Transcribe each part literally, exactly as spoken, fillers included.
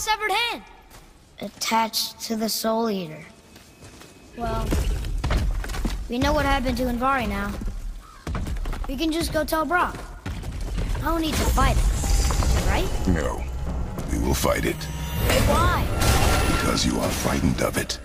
severed hand? Attached to the Soul Eater. Well, we know what happened to Invari now. We can just go tell Brock. I don't need to fight it, right? No, we will fight it. Why? Because you are frightened of it.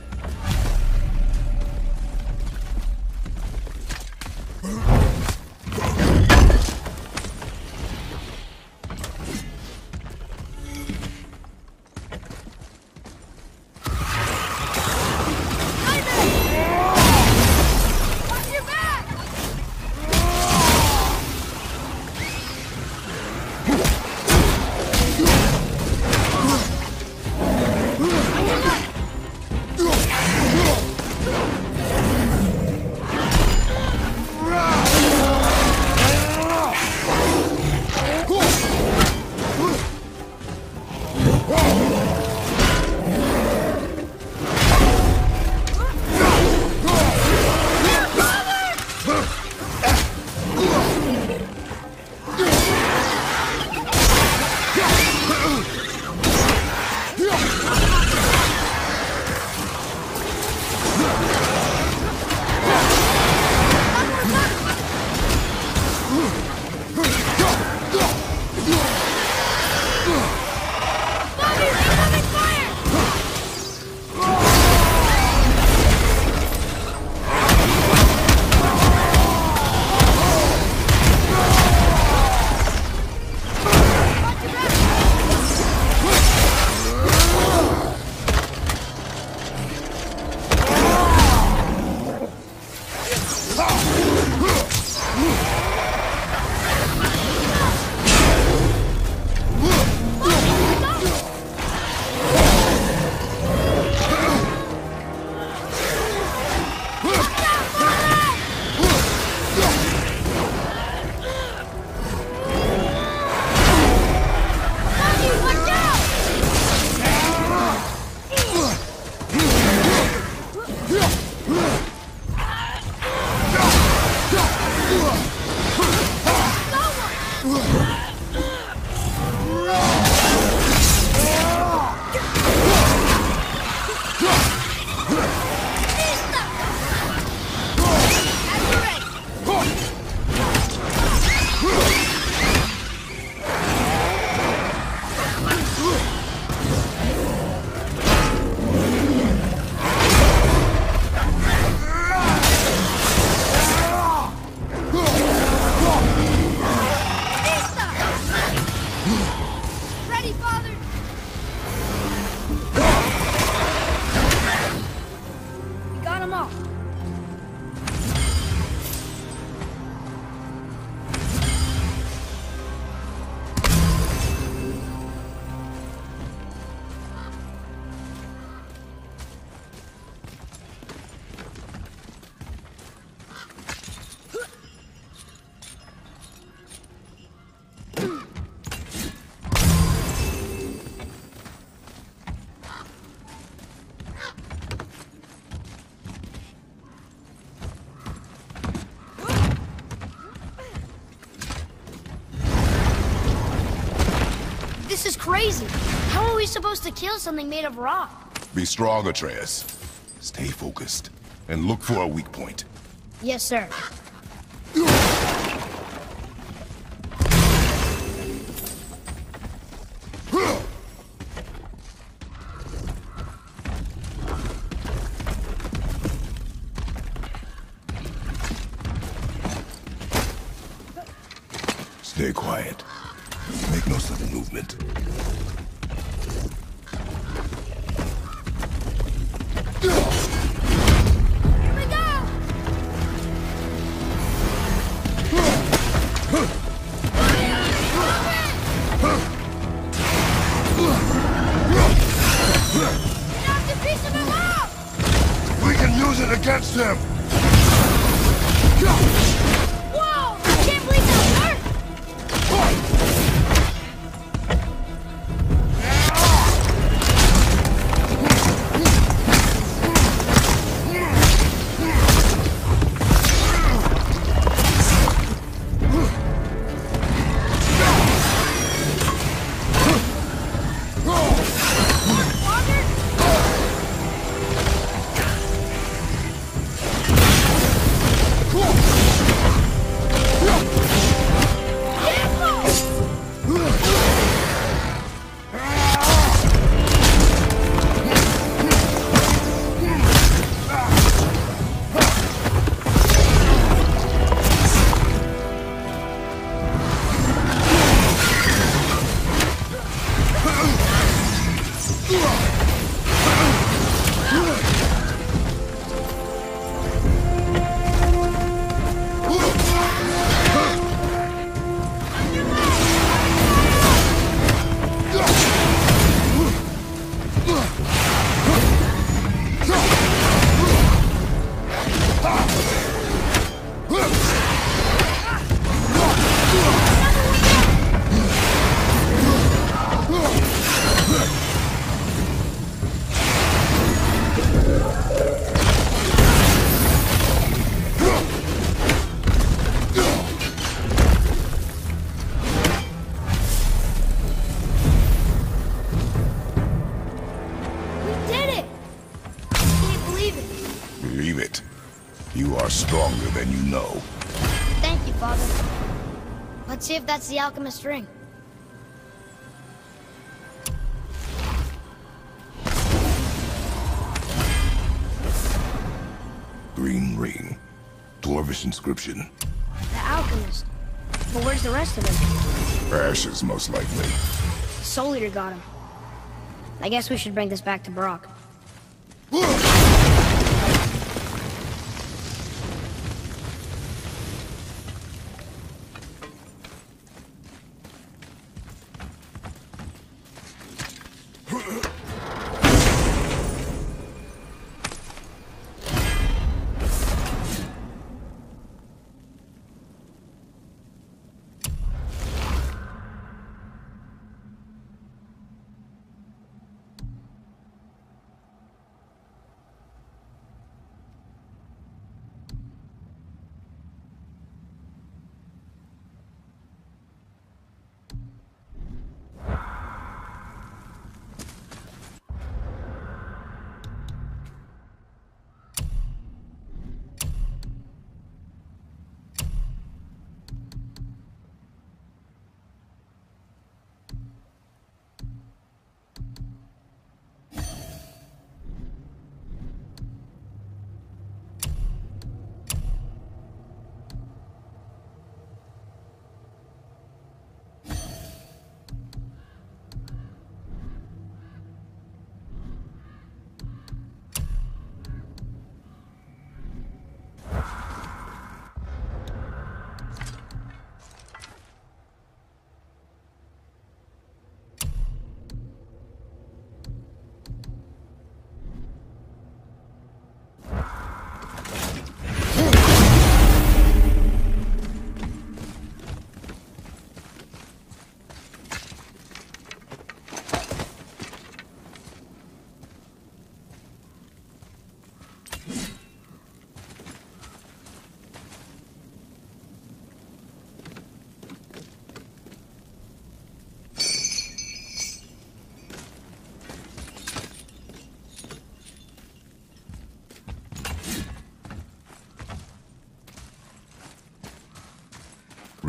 This is crazy. How are we supposed to kill something made of rock? Be strong, Atreus. Stay focused and look for a weak point. Yes, sir. Stay quiet. Make no sudden movement. Oh! Believe it. You are stronger than you know. Thank you, Father. Let's see if that's the alchemist's ring. Green ring. Dwarvish inscription. The alchemist. But where's the rest of him? Ashes, most likely. Soul Eater got him. I guess we should bring this back to Brock.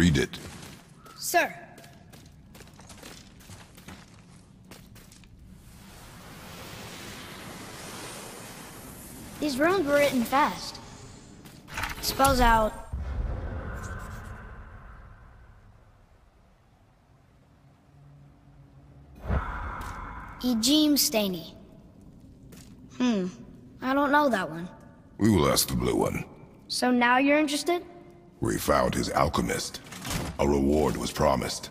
Read it. Sir. These runes were written fast. Spells out. Ejem Stani. Hmm. I don't know that one. We will ask the blue one. So now you're interested? We found his alchemist. A reward was promised.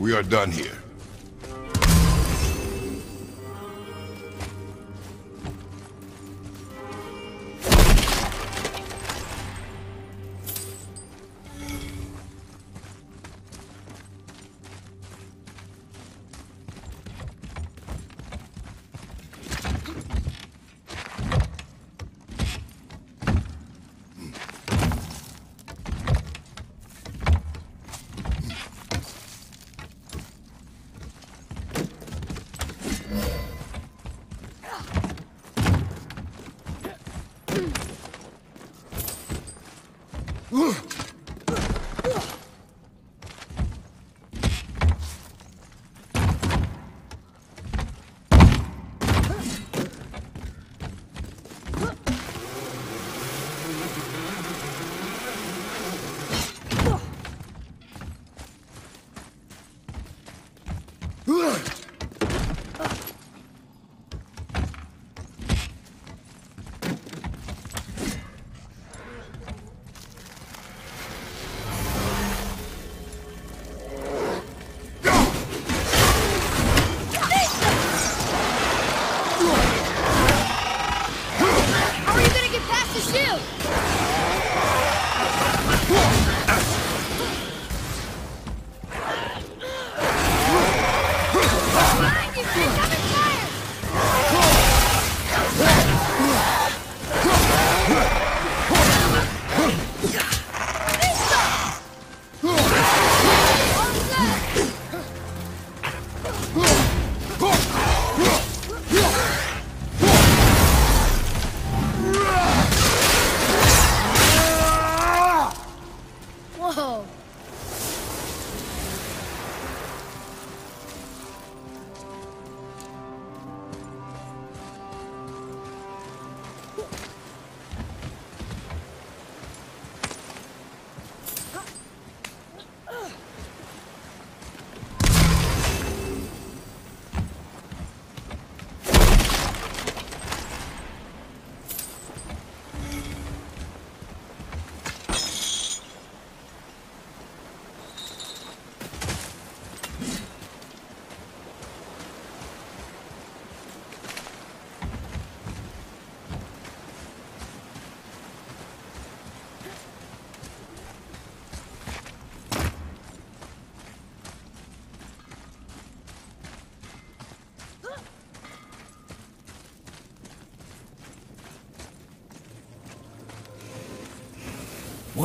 We are done here.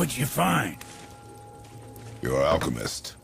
What'd you find? Your alchemist.